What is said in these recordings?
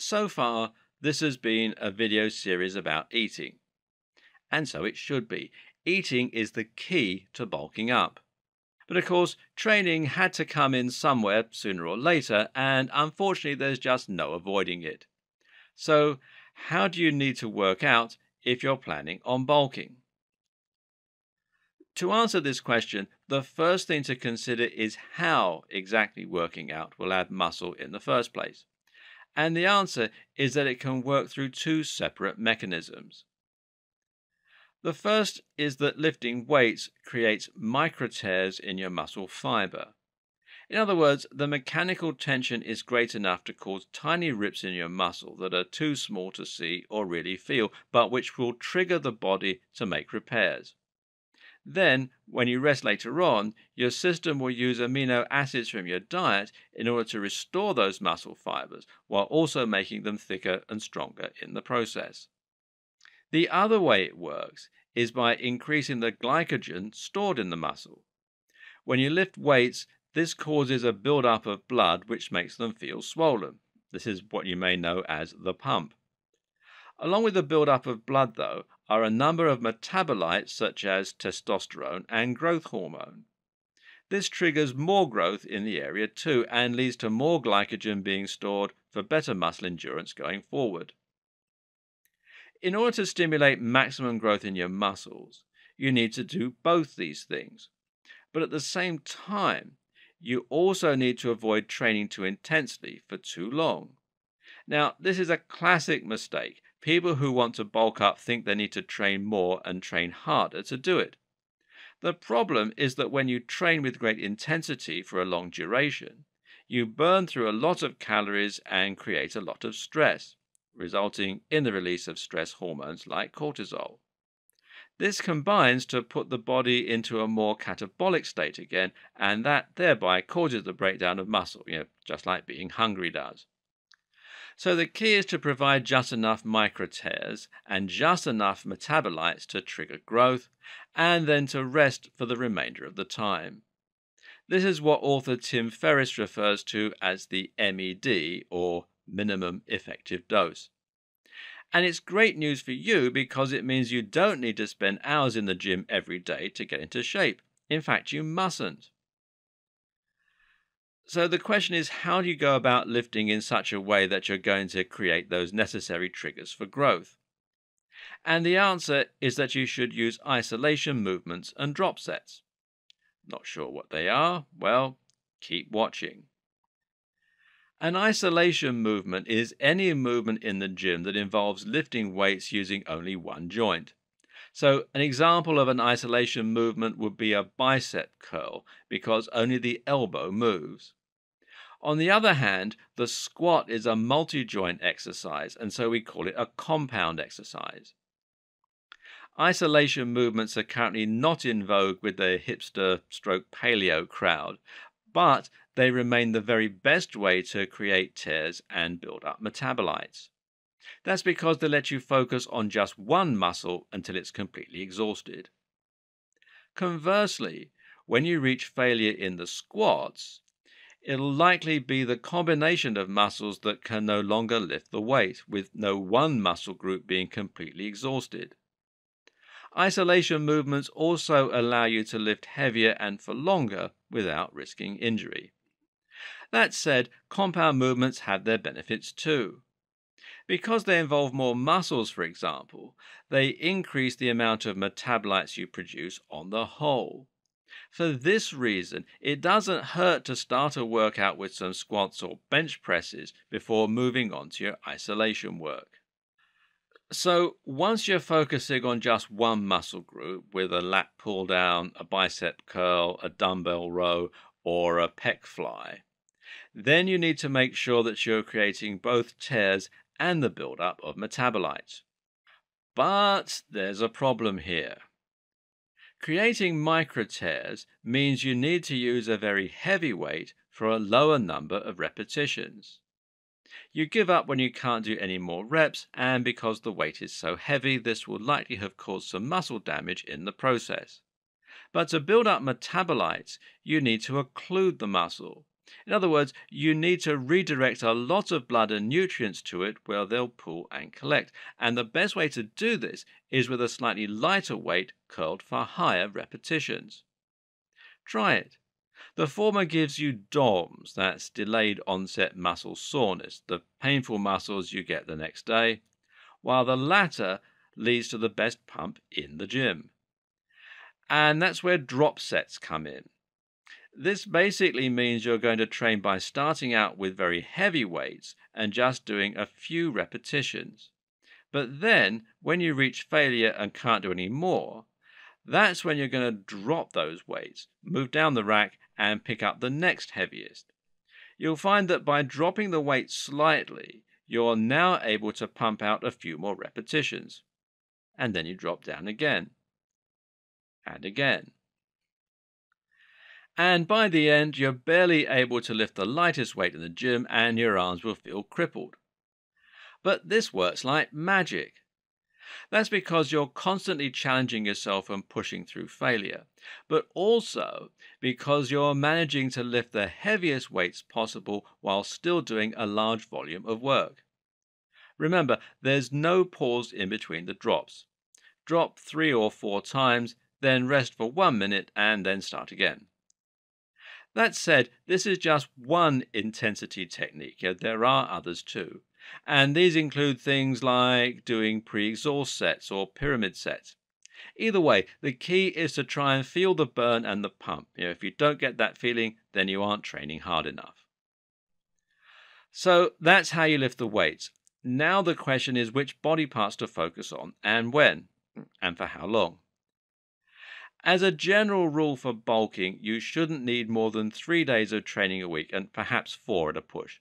So far, this has been a video series about eating. And so it should be. Eating is the key to bulking up. But of course, training had to come in somewhere sooner or later, and unfortunately there's just no avoiding it. So how do you need to work out if you're planning on bulking? To answer this question, the first thing to consider is how exactly working out will add muscle in the first place. And the answer is that it can work through two separate mechanisms. The first is that lifting weights creates micro-tears in your muscle fibre. In other words, the mechanical tension is great enough to cause tiny rips in your muscle that are too small to see or really feel, but which will trigger the body to make repairs. Then, when you rest later on, your system will use amino acids from your diet in order to restore those muscle fibres, while also making them thicker and stronger in the process. The other way it works is by increasing the glycogen stored in the muscle. When you lift weights, this causes a build-up of blood which makes them feel swollen. This is what you may know as the pump. Along with the build-up of blood, though, are a number of metabolites such as testosterone and growth hormone. This triggers more growth in the area too and leads to more glycogen being stored for better muscle endurance going forward. In order to stimulate maximum growth in your muscles, you need to do both these things. But at the same time, you also need to avoid training too intensely for too long. Now, this is a classic mistake. People who want to bulk up think they need to train more and train harder to do it. The problem is that when you train with great intensity for a long duration, you burn through a lot of calories and create a lot of stress, resulting in the release of stress hormones like cortisol. This combines to put the body into a more catabolic state again, and that thereby causes the breakdown of muscle, just like being hungry does. So the key is to provide just enough micro-tears and just enough metabolites to trigger growth, and then to rest for the remainder of the time. This is what author Tim Ferriss refers to as the MED, or minimum effective dose. And it's great news for you because it means you don't need to spend hours in the gym every day to get into shape. In fact, you mustn't. So the question is, how do you go about lifting in such a way that you're going to create those necessary triggers for growth? And the answer is that you should use isolation movements and drop sets. Not sure what they are? Well, keep watching. An isolation movement is any movement in the gym that involves lifting weights using only one joint. So an example of an isolation movement would be a bicep curl, because only the elbow moves. On the other hand, the squat is a multi-joint exercise, and so we call it a compound exercise. Isolation movements are currently not in vogue with the hipster stroke paleo crowd, but they remain the very best way to create tears and build up metabolites. That's because they let you focus on just one muscle until it's completely exhausted. Conversely, when you reach failure in the squats, it'll likely be the combination of muscles that can no longer lift the weight, with no one muscle group being completely exhausted. Isolation movements also allow you to lift heavier and for longer without risking injury. That said, compound movements have their benefits too. Because they involve more muscles, for example, they increase the amount of metabolites you produce on the whole. For this reason, it doesn't hurt to start a workout with some squats or bench presses before moving on to your isolation work. So once you're focusing on just one muscle group with a lat pull down, a bicep curl, a dumbbell row, or a pec fly, then you need to make sure that you're creating both tears and the buildup of metabolites. But there's a problem here. Creating micro-tears means you need to use a very heavy weight for a lower number of repetitions. You give up when you can't do any more reps, and because the weight is so heavy, this will likely have caused some muscle damage in the process. But to build up metabolites, you need to occlude the muscle. In other words, you need to redirect a lot of blood and nutrients to it where they'll pool and collect. And the best way to do this is with a slightly lighter weight curled for higher repetitions. Try it. The former gives you DOMS, that's delayed onset muscle soreness, the painful muscles you get the next day, while the latter leads to the best pump in the gym. And that's where drop sets come in. This basically means you're going to train by starting out with very heavy weights and just doing a few repetitions. But then, when you reach failure and can't do any more, that's when you're going to drop those weights, move down the rack and pick up the next heaviest. You'll find that by dropping the weight slightly, you're now able to pump out a few more repetitions. And then you drop down again. And again. And by the end, you're barely able to lift the lightest weight in the gym and your arms will feel crippled. But this works like magic. That's because you're constantly challenging yourself and pushing through failure, but also because you're managing to lift the heaviest weights possible while still doing a large volume of work. Remember, there's no pause in between the drops. Drop 3 or 4 times, then rest for 1 minute and then start again. That said, this is just one intensity technique. There are others too. And these include things like doing pre-exhaust sets or pyramid sets. Either way, the key is to try and feel the burn and the pump. If you don't get that feeling, then you aren't training hard enough. So that's how you lift the weights. Now the question is which body parts to focus on and when, and for how long. As a general rule for bulking, you shouldn't need more than 3 days of training a week and perhaps 4 at a push.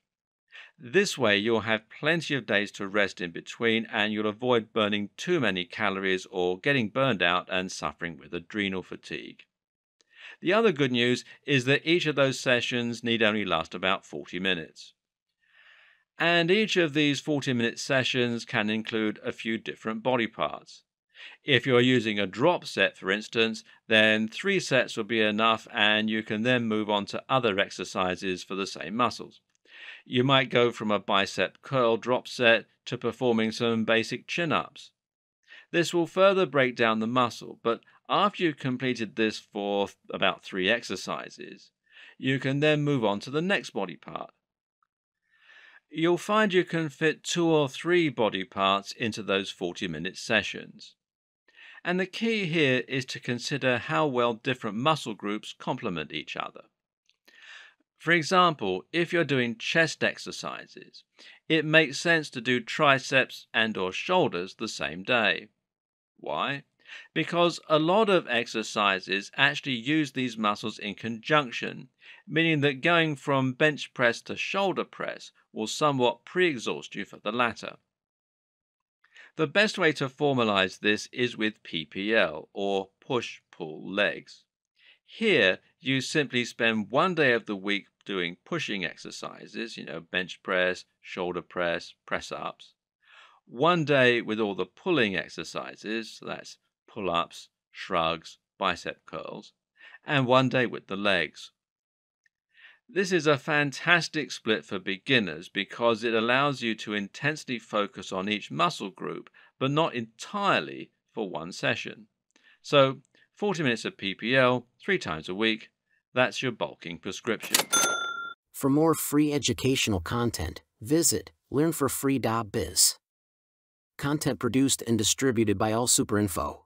This way you'll have plenty of days to rest in between and you'll avoid burning too many calories or getting burned out and suffering with adrenal fatigue. The other good news is that each of those sessions need only last about 40 minutes. And each of these 40-minute sessions can include a few different body parts. If you're using a drop set, for instance, then 3 sets will be enough and you can then move on to other exercises for the same muscles. You might go from a bicep curl drop set to performing some basic chin-ups. This will further break down the muscle, but after you've completed this for about 3 exercises, you can then move on to the next body part. You'll find you can fit 2 or 3 body parts into those 40-minute sessions. And the key here is to consider how well different muscle groups complement each other. For example, if you're doing chest exercises, it makes sense to do triceps and/or shoulders the same day. Why? Because a lot of exercises actually use these muscles in conjunction, meaning that going from bench press to shoulder press will somewhat pre-exhaust you for the latter. The best way to formalize this is with PPL, or push-pull legs. Here, you simply spend 1 day of the week doing pushing exercises, bench press, shoulder press, press-ups. 1 day with all the pulling exercises, so that's pull-ups, shrugs, bicep curls, and 1 day with the legs. This is a fantastic split for beginners because it allows you to intensely focus on each muscle group, but not entirely for 1 session. So 40 minutes of PPL 3 times a week, that's your bulking prescription. For more free educational content, visit learnforfree.biz. Content produced and distributed by AllSuperInfo.